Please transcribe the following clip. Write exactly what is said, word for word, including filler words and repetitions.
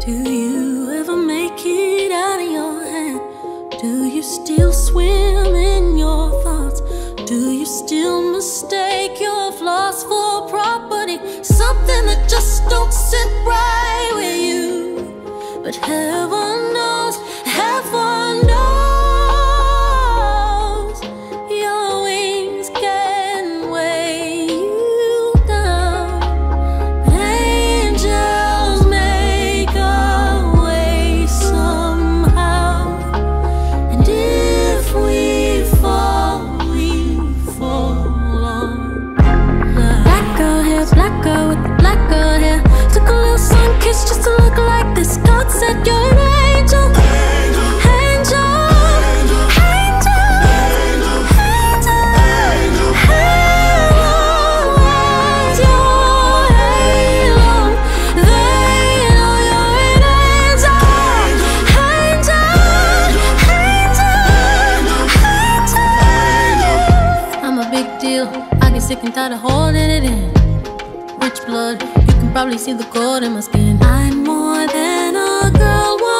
Do you ever make it out of your head? Do you still swim in your thoughts? Do you still mistake your flaws for property? Something that just don't sit right with you. But heaven knows, heaven knows, just to look like this. God said you're an angel. I'm a big deal. I get sick and tired of holding it in. Rich blood, you can probably see the gold in my skin. I'm more than a girl.